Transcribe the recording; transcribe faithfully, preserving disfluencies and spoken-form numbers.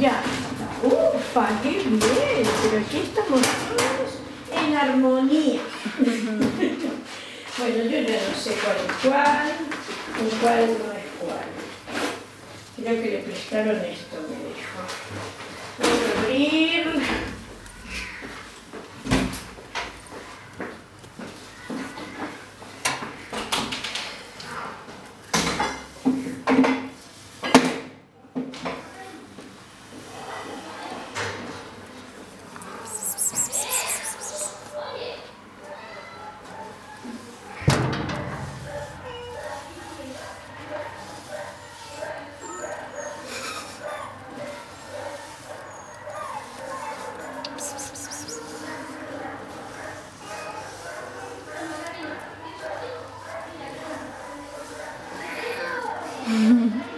Ya. ¡Upa! ¡Qué bien! Pero aquí estamos todos en armonía. Bueno, yo ya no sé cuál es cuál, o cuál no es cuál. Creo que le prestaron esto, me dijo. Voy a abrir. Mm-hmm.